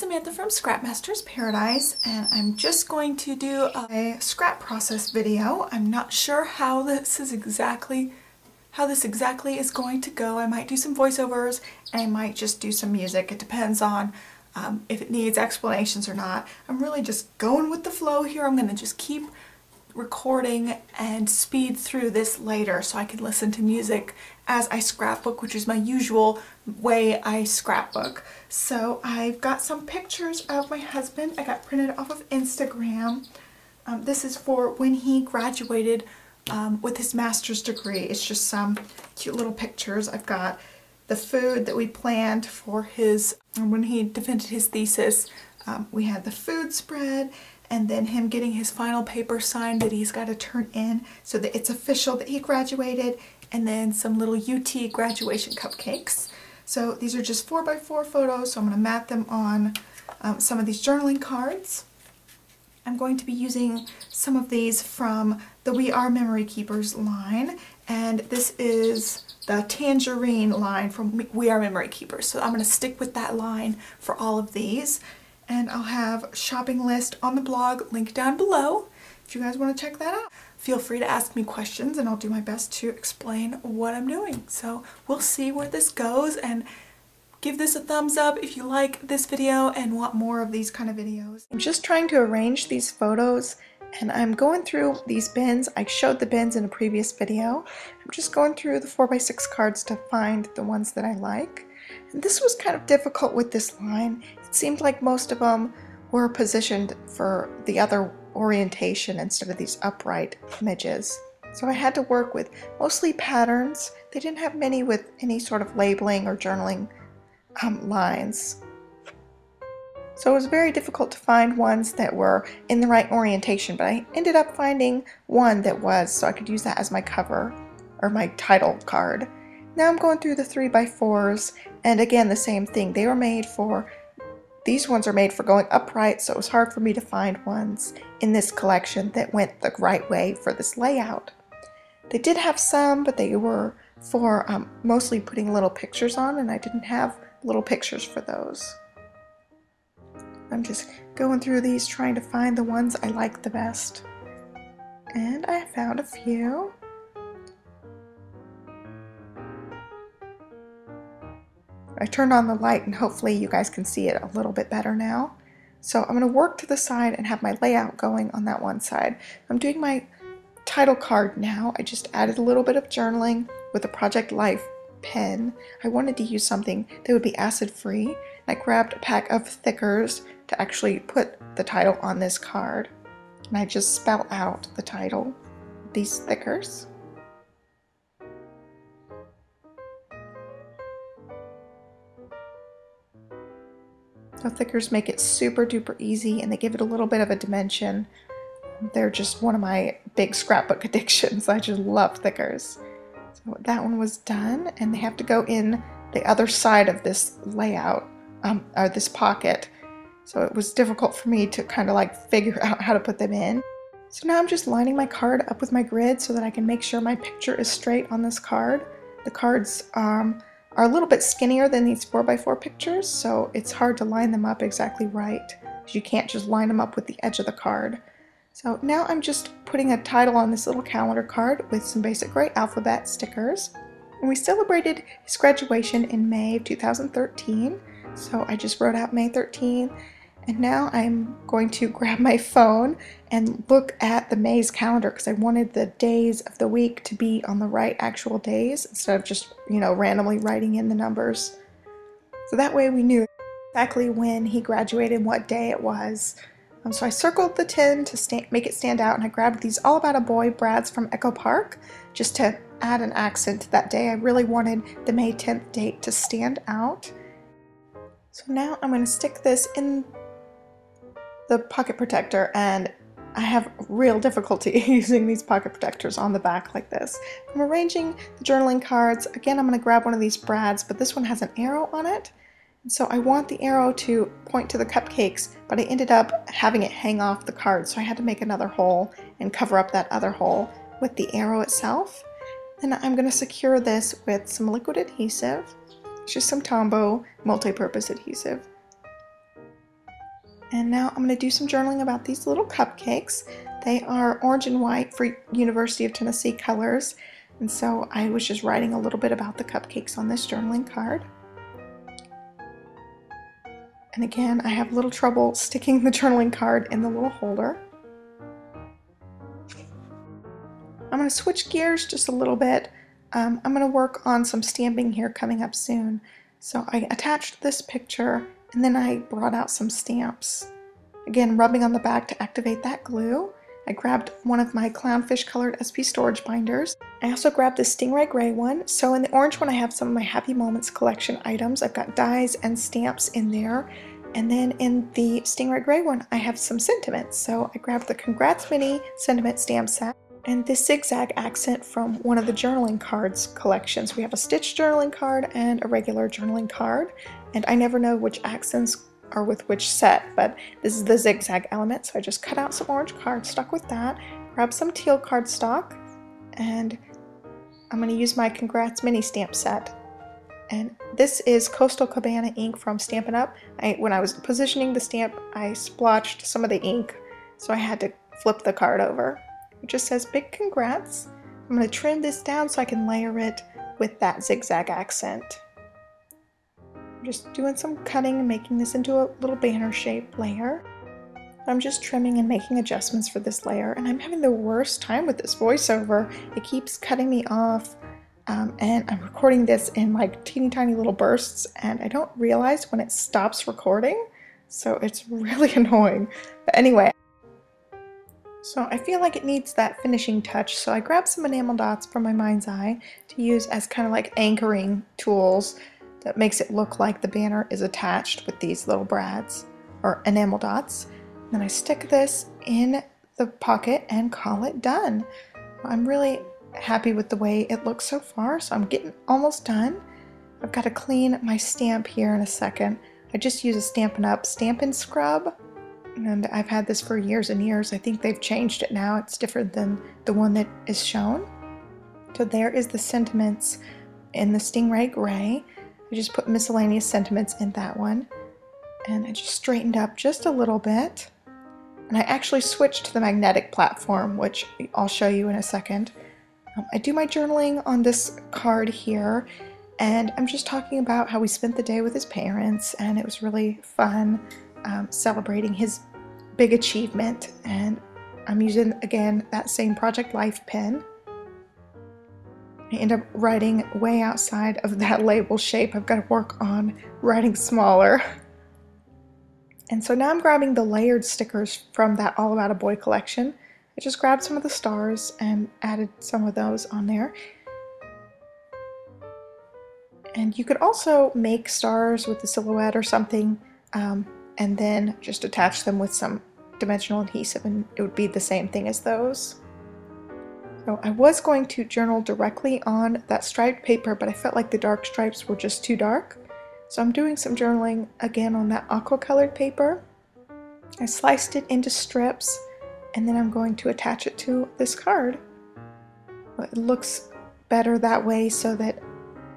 it's Samantha from Scrap Masters Paradise, and I'm just going to do a scrap process video. I'm not sure how this is exactly is going to go. I might do some voiceovers and I might just do some music. It depends on if it needs explanations or not. I'm really just going with the flow here. I'm going to just keep recording and speed through this later so I can listen to music as I scrapbook, which is my usual way I scrapbook. So I've got some pictures of my husband. I got printed off of Instagram. This is for when he graduated with his master's degree. It's just some cute little pictures. I've got the food that we planned for his, when he defended his thesis. We had the food spread, and then him getting his final paper signed that he's got to turn in so that it's official that he graduated, and then some little UT graduation cupcakes. So these are just 4x4 photos, so I'm going to mat them on some of these journaling cards. I'm going to be using some of these from the We Are Memory Keepers line, and this is the Tangerine line from We Are Memory Keepers, so I'm going to stick with that line for all of these. And I'll have a shopping list on the blog, link down below if you guys want to check that out. Feel free to ask me questions and I'll do my best to explain what I'm doing. So we'll see where this goes, and give this a thumbs up if you like this video and want more of these kind of videos. I'm just trying to arrange these photos, and I'm going through these bins. I showed the bins in a previous video. I'm just going through the 4x6 cards to find the ones that I like. And this was kind of difficult with this line. It seemed like most of them were positioned for the other orientation instead of these upright images. So I had to work with mostly patterns. They didn't have many with any sort of labeling or journaling lines. So it was very difficult to find ones that were in the right orientation, but I ended up finding one that was, so I could use that as my cover or my title card. Now I'm going through the 3x4s, and again the same thing. They were made for, these ones are made for going upright, so it was hard for me to find ones in this collection that went the right way for this layout. They did have some, but they were for mostly putting little pictures on, and I didn't have little pictures for those. I'm just going through these, trying to find the ones I like the best. And I found a few. I turned on the light and hopefully you guys can see it a little bit better now. So I'm going to work to the side and have my layout going on that one side. I'm doing my title card now. I just added a little bit of journaling with a Project Life pen. I wanted to use something that would be acid-free. I grabbed a pack of Thickers to actually put the title on this card, and I just spell out the title, these Thickers. The Thickers make it super duper easy, and they give it a little bit of a dimension. They're just one of my big scrapbook addictions. I just love Thickers. So that one was done, and they have to go in the other side of this layout. Or this pocket, so it was difficult for me to kind of like figure out how to put them in. So now I'm just lining my card up with my grid so that I can make sure my picture is straight on this card. The cards are a little bit skinnier than these 4x4 pictures, so it's hard to line them up exactly right, because you can't just line them up with the edge of the card. So now I'm just putting a title on this little calendar card with some basic gray alphabet stickers. And we celebrated his graduation in May of 2013. So I just wrote out May 13, and now I'm going to grab my phone and look at the May's calendar, because I wanted the days of the week to be on the right actual days instead of just, you know, randomly writing in the numbers. So that way we knew exactly when he graduated and what day it was. So I circled the 10 to make it stand out, and I grabbed these All About a Boy brads from Echo Park just to add an accent to that day. I really wanted the May 10th date to stand out. So now I'm going to stick this in the pocket protector, and I have real difficulty using these pocket protectors on the back like this. I'm arranging the journaling cards. Again, I'm going to grab one of these brads, but this one has an arrow on it. And so I want the arrow to point to the cupcakes, but I ended up having it hang off the card. So I had to make another hole and cover up that other hole with the arrow itself. Then I'm going to secure this with some liquid adhesive. It's just some Tombow multi-purpose adhesive. And now I'm going to do some journaling about these little cupcakes. They are orange and white for University of Tennessee colors. And so I was just writing a little bit about the cupcakes on this journaling card. And again, I have a little trouble sticking the journaling card in the little holder. I'm going to switch gears just a little bit. I'm going to work on some stamping here coming up soon. So I attached this picture and then I brought out some stamps. Again, rubbing on the back to activate that glue. I grabbed one of my Clownfish colored SP storage binders. I also grabbed this Stingray Gray one. So in the orange one, I have some of my Happy Moments collection items. I've got dies and stamps in there. And then in the Stingray Gray one, I have some sentiments. So I grabbed the Congrats Mini Sentiment stamp set and this zigzag accent from one of the journaling cards collections. We have a stitch journaling card and a regular journaling card. And I never know which accents are with which set, but this is the zigzag element, so I just cut out some orange cardstock with that, grab some teal cardstock, and I'm going to use my Congrats Mini stamp set. And this is Coastal Cabana ink from Stampin' Up. When I was positioning the stamp, I splotched some of the ink, so I had to flip the card over. It just says big congrats. I'm going to trim this down so I can layer it with that zigzag accent. I'm just doing some cutting and making this into a little banner shape layer. I'm just trimming and making adjustments for this layer, and I'm having the worst time with this voiceover. It keeps cutting me off, and I'm recording this in like teeny tiny little bursts, and I don't realize when it stops recording, so it's really annoying. But anyway, so I feel like it needs that finishing touch, so I grabbed some enamel dots from My Mind's Eye to use as kind of like anchoring tools. That makes it look like the banner is attached with these little brads or enamel dots. And then I stick this in the pocket and call it done. I'm really happy with the way it looks so far, so I'm getting almost done. I've got to clean my stamp here in a second. I just use a Stampin' Up Stampin' Scrub, and I've had this for years and years. I think they've changed it now. It's different than the one that is shown. So there is the sentiments in the Stingray Gray. I just put miscellaneous sentiments in that one, and I just straightened up just a little bit, and I actually switched to the Magnetic Platform, which I'll show you in a second. I do my journaling on this card here, and I'm just talking about how we spent the day with his parents, and it was really fun celebrating his big achievement. And I'm using, again, that same Project Life pen. I end up writing way outside of that label shape. I've got to work on writing smaller. And so now I'm grabbing the layered stickers from that All About a Boy collection. I just grabbed some of the stars and added some of those on there. And you could also make stars with the silhouette or something, and then just attach them with some dimensional adhesive, and it would be the same thing as those. So I was going to journal directly on that striped paper, but I felt like the dark stripes were just too dark. So I'm doing some journaling again on that aqua colored paper. I sliced it into strips, and then I'm going to attach it to this card. It looks better that way so that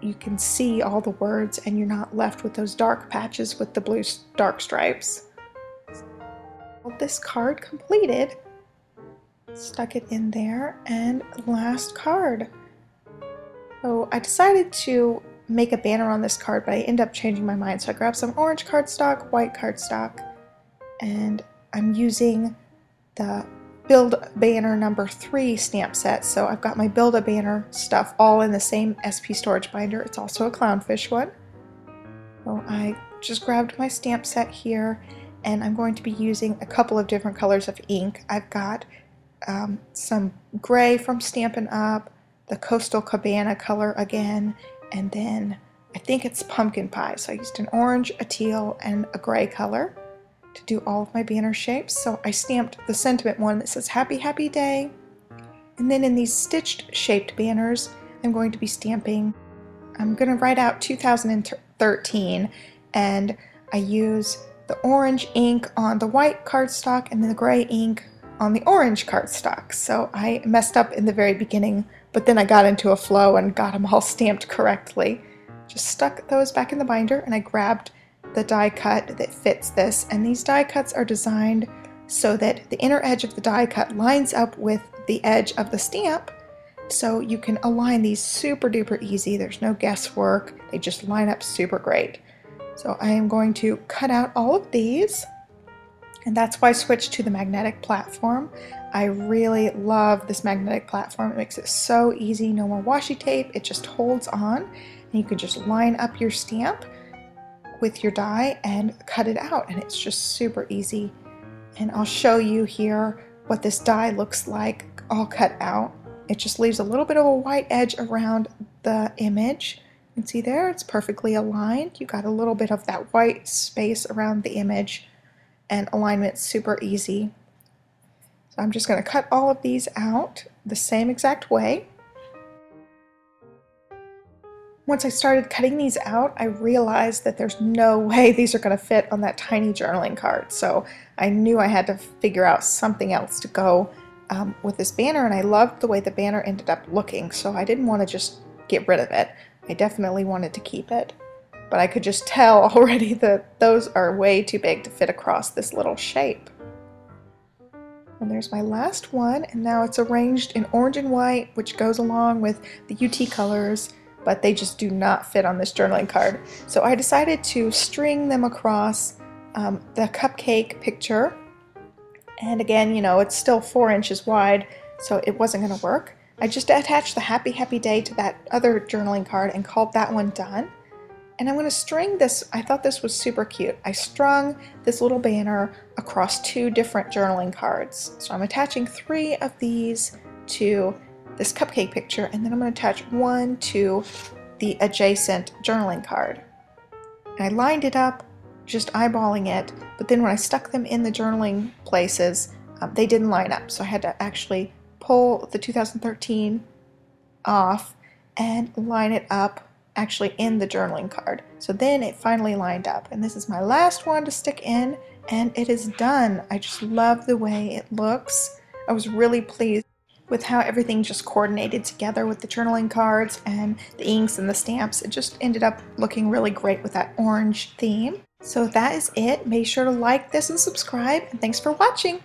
you can see all the words and you're not left with those dark patches with the blue dark stripes. Well, this card completed. Stuck it in there, and last card. So I decided to make a banner on this card, but I ended up changing my mind. So I grabbed some orange cardstock, white cardstock, and I'm using the Build Banner #3 stamp set. So I've got my Build a Banner stuff all in the same SP storage binder. It's also a Clownfish one. So I just grabbed my stamp set here, and I'm going to be using a couple of different colors of ink. I've got some gray from Stampin' Up, the Coastal Cabana color again, and then I think it's pumpkin pie. So I used an orange, a teal, and a gray color to do all of my banner shapes. So I stamped the sentiment one that says happy, happy day. And then in these stitched shaped banners, I'm going to be stamping, I'm going to write out 2013, and I use the orange ink on the white cardstock and then the gray ink on the orange cardstock. So I messed up in the very beginning, but then I got into a flow and got them all stamped correctly. Just stuck those back in the binder, and I grabbed the die cut that fits this, and these die cuts are designed so that the inner edge of the die cut lines up with the edge of the stamp, so you can align these super duper easy. There's no guesswork, they just line up super great. So I am going to cut out all of these, and that's why I switched to the magnetic platform. I really love this magnetic platform. It makes it so easy, no more washi tape, it just holds on, and you can just line up your stamp with your die and cut it out, and it's just super easy. And I'll show you here what this die looks like all cut out. It just leaves a little bit of a white edge around the image. You can see there, it's perfectly aligned. You got a little bit of that white space around the image, and alignment's super easy. So I'm just going to cut all of these out the same exact way. Once I started cutting these out, I realized that there's no way these are going to fit on that tiny journaling card. So I knew I had to figure out something else to go with this banner, and I loved the way the banner ended up looking, so I didn't want to just get rid of it. I definitely wanted to keep it, but I could just tell already that those are way too big to fit across this little shape. And there's my last one, and now it's arranged in orange and white, which goes along with the UT colors, but they just do not fit on this journaling card. So I decided to string them across the cupcake picture. And again, you know, it's still 4 inches wide, so it wasn't gonna work. I just attached the Happy Happy Day to that other journaling card and called that one done. And I'm gonna string this, I thought this was super cute. I strung this little banner across two different journaling cards. So I'm attaching three of these to this cupcake picture, and then I'm going to attach one to the adjacent journaling card. And I lined it up, just eyeballing it, but then when I stuck them in the journaling places, they didn't line up, so I had to actually pull the 2013 off and line it up actually in the journaling card. So then it finally lined up, and this is my last one to stick in, and it is done. I just love the way it looks. I was really pleased with how everything just coordinated together with the journaling cards and the inks and the stamps. It just ended up looking really great with that orange theme. So that is it. Make sure to like this and subscribe, and thanks for watching.